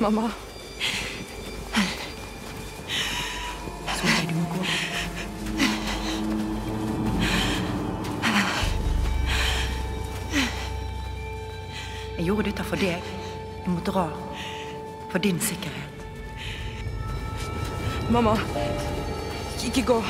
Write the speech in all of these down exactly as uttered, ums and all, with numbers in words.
mamma. Solveig, du må gå. Jeg gjorde dette for deg. Jeg må dra. For din sikkerhet. Mamma, ikke gå.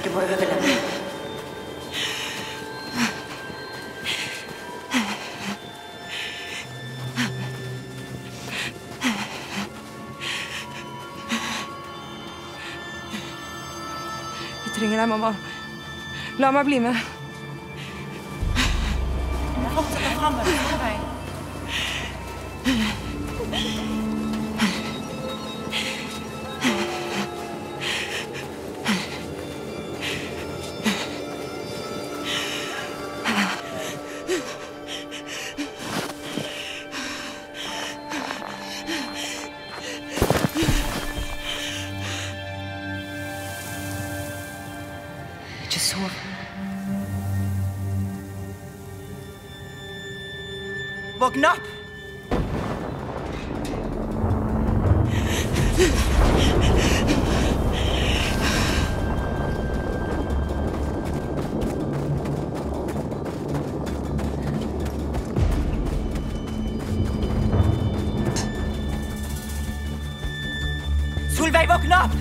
Du må overleve. Jeg trenger deg, mamma. La meg bli med. Du må fortsette fremover. Ikke sov. Våkn opp! Solveig, våkn opp!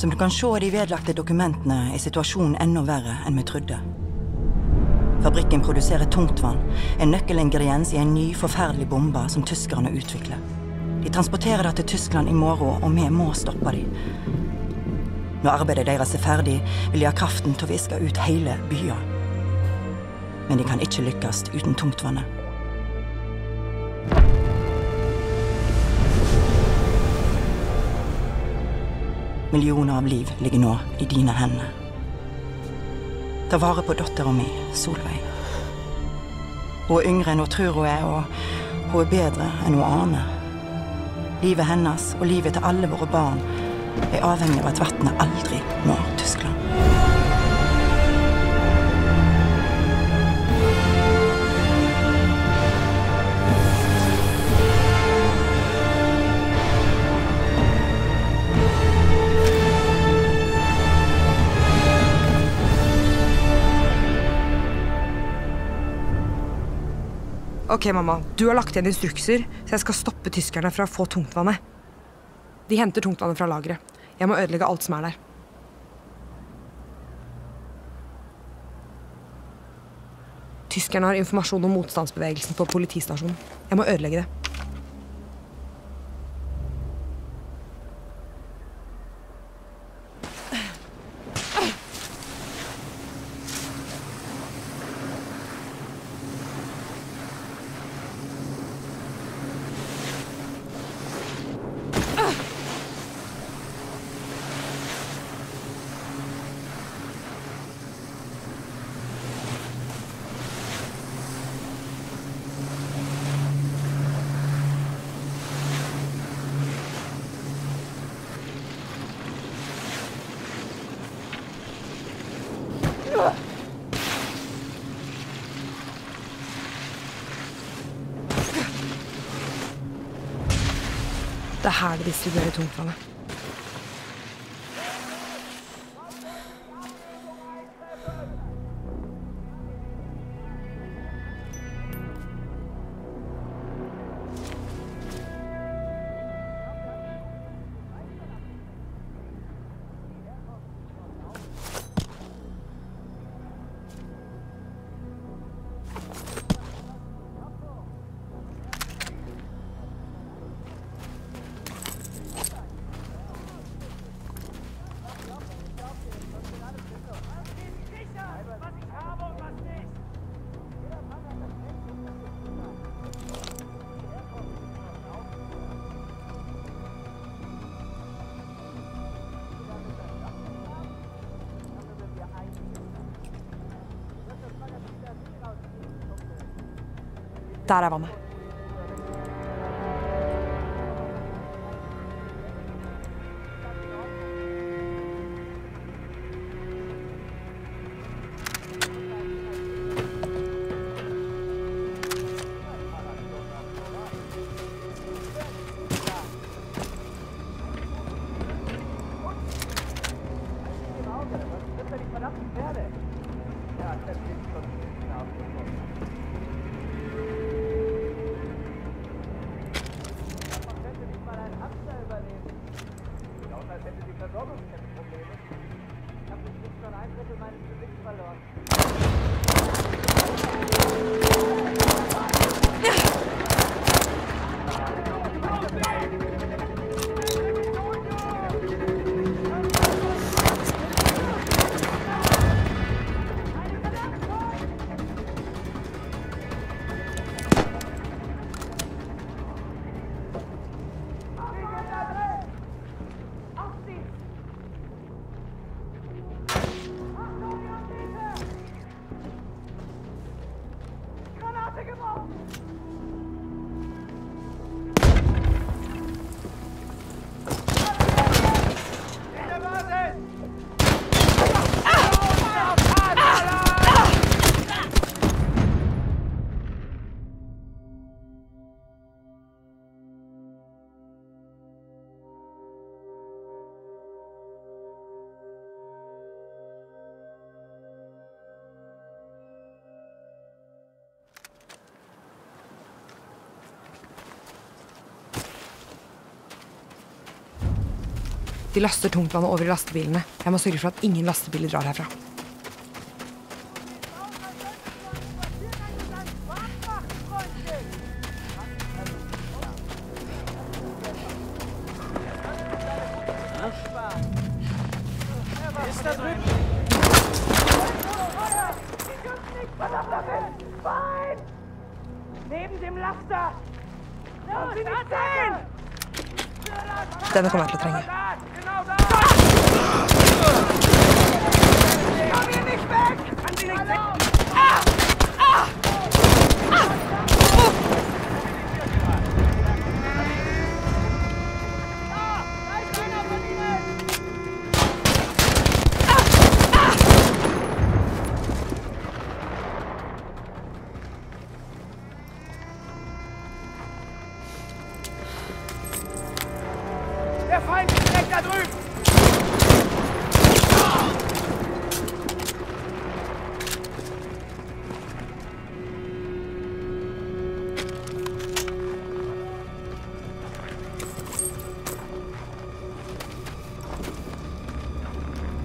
Som du kan se i de vedlagte dokumentene, er situasjonen enda verre enn vi trodde. Fabrikken produserer tungtvann, en nøkkelingrediens i en ny, forferdelig bombe som tyskerne utvikler. De transporterer det til Tyskland i morgen, og vi må stoppe dem. Når arbeidet deres er ferdig, vil de ha kraften til å viske ut hele byen. Men de kan ikke lykkes uten tungtvannet. Millioner av liv ligger nå i dine hender. Ta vare på datteren min, Solveig. Hun er yngre enn hun tror hun er, og hun er bedre enn hun aner. Livet hennes og livet til alle våre barn er avhengig av at vannet aldri når Tyskland. Ok, mamma. Du har lagt igjen instrukser, så jeg skal stoppe tyskerne fra å få tungtvannet. De henter tungtvannet fra lagret. Jeg må ødelegge alt som er der. Tyskerne har informasjon om motstandsbevegelsen på politistasjonen. Jeg må ødelegge det. Det er her det distribuerer tungtvannet. Der er vannet. De laster tungtvannet over i lastebilene. Jeg må sørge for at ingen lastebiler drar herfra. Denne kommer jeg til å trenge.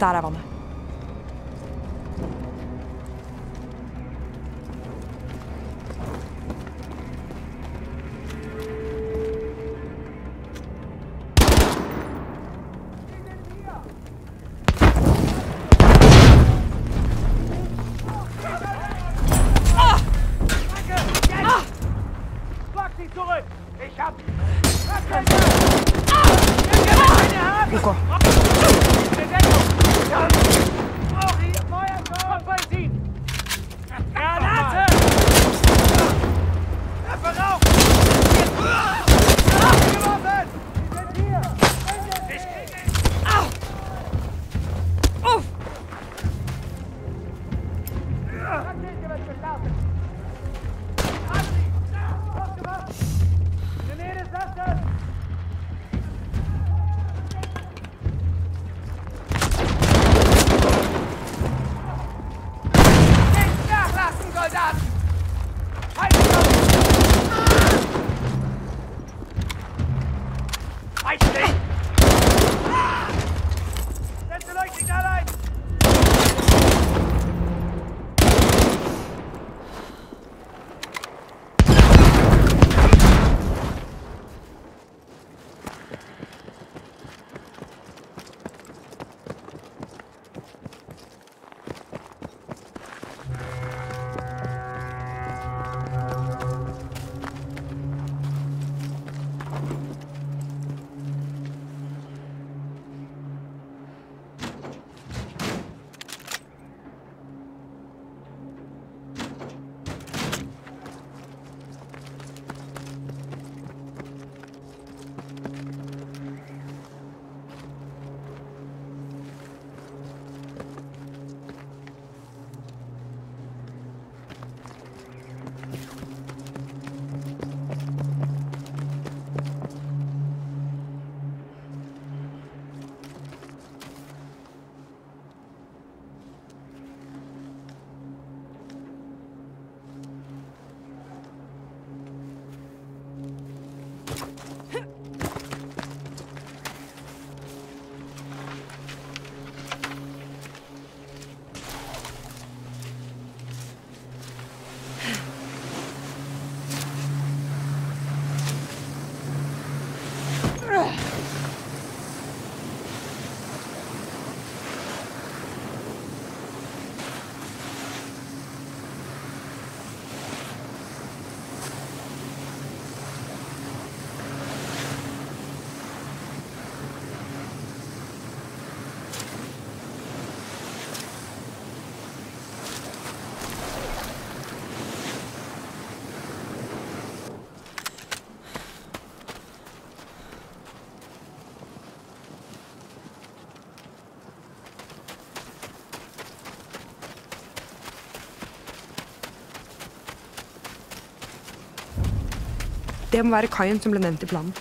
Der er vannet. Det må være kajen som ble nevnt i planen.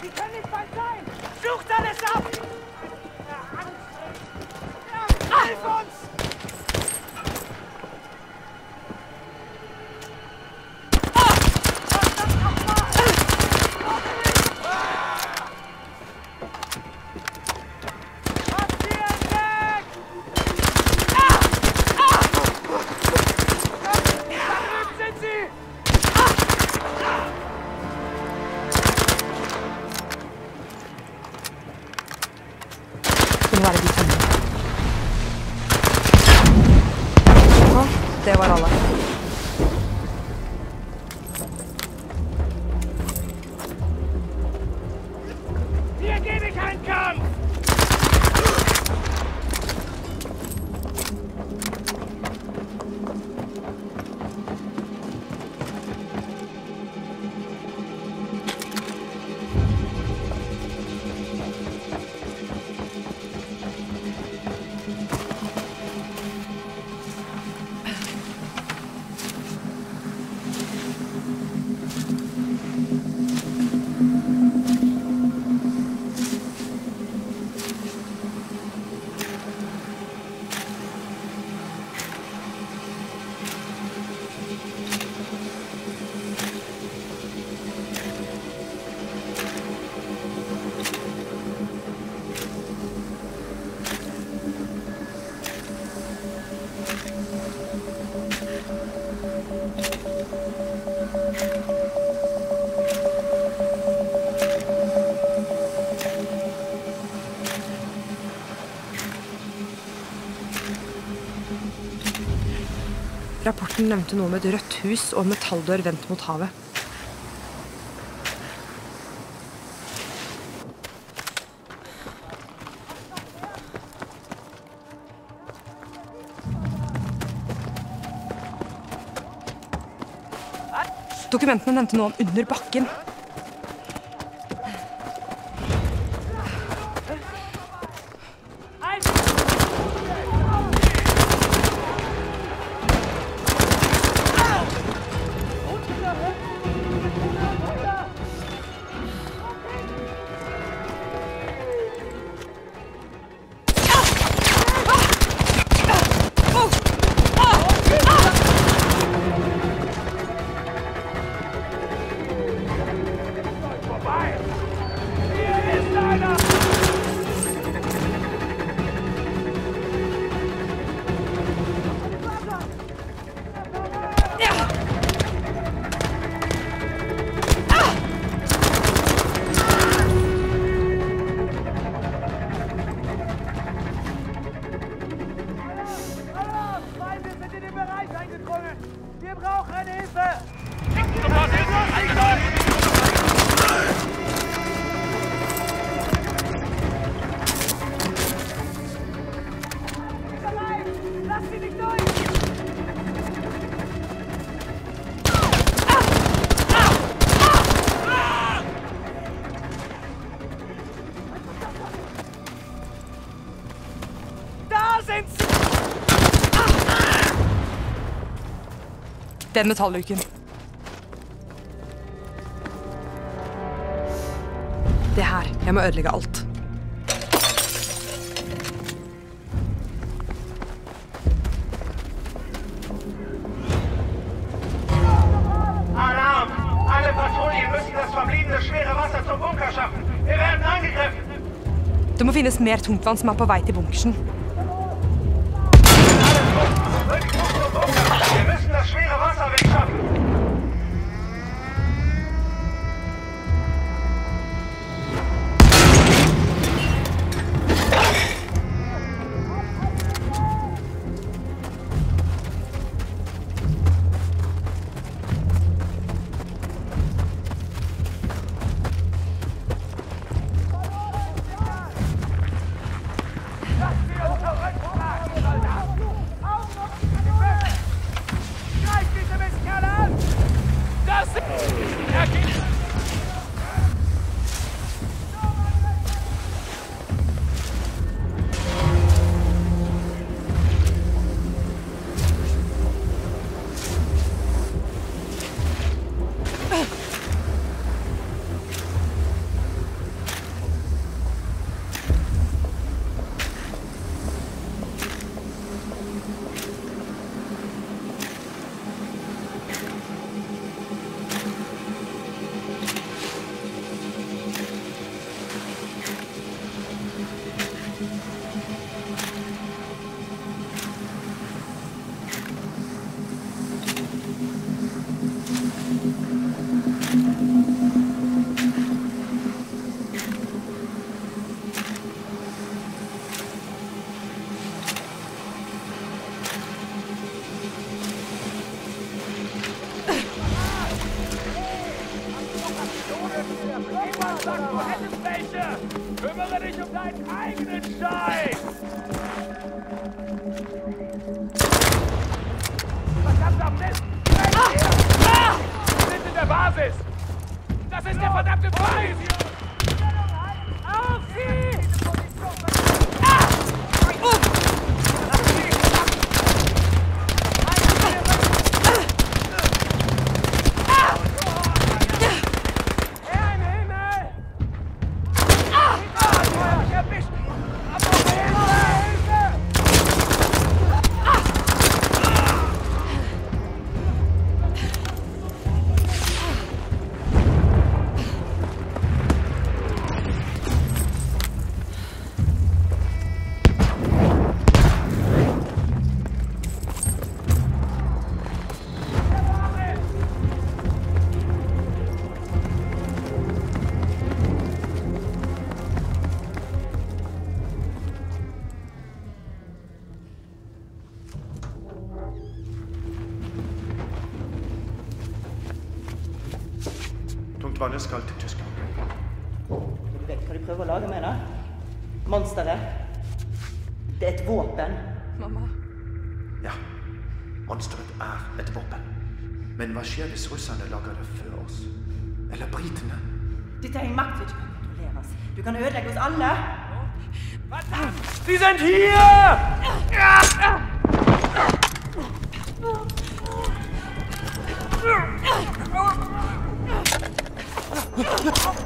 Sie können nicht bald sein! Sucht alles ab! Ja, hilf uns! Rapporten nevnte noe om et rødt hus og metalldør vendt mot havet. Dokumentene nevnte noe om under bakken. Den metallluken. Det her. Jeg må ødelegge alt. Det må finnes mer tungtvann som er på vei til bunkersen. Tungtvannet skal til Tyskland. Du vet hva de prøver å lage med, da? Monsteret. Det er et våpen. Mamma. Ja. Monsteret er et våpen. Men hva skjer hvis russerne lager det før oss? Eller britene? Dette er en makt vi ikke kontrollerer. Du kan ødelegge oss alle. Sie sind hier! Ja!